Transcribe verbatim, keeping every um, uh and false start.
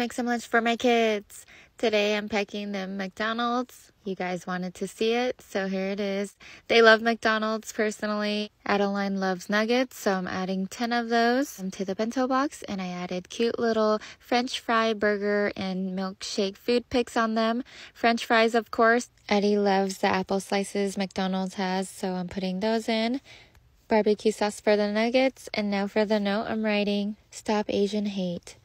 Thanks so much for my kids. Today I'm packing them McDonald's. You guys wanted to see it, so here it is. They love McDonald's personally. Adeline loves nuggets, so I'm adding ten of those to the bento box, and I added cute little French fry burger and milkshake food pics on them. French fries, of course. Eddie loves the apple slices McDonald's has, so I'm putting those in. Barbecue sauce for the nuggets, and now for the note I'm writing, Stop Asian Hate.